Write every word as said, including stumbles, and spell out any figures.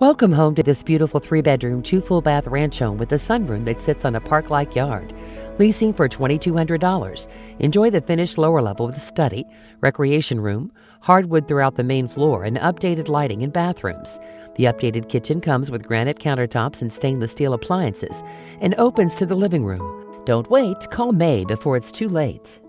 Welcome home to this beautiful three-bedroom, two-full-bath ranch home with a sunroom that sits on a park-like yard. Leasing for two thousand two hundred dollars. Enjoy the finished lower level with a study, recreation room, hardwood throughout the main floor, and updated lighting and bathrooms. The updated kitchen comes with granite countertops and stainless steel appliances and opens to the living room. Don't wait, call May before it's too late.